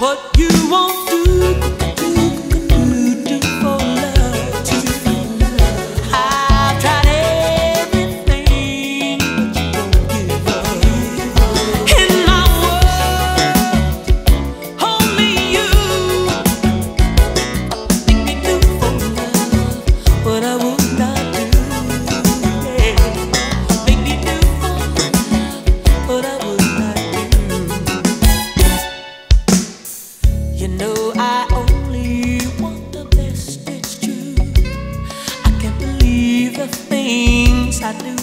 what you won't do. I do.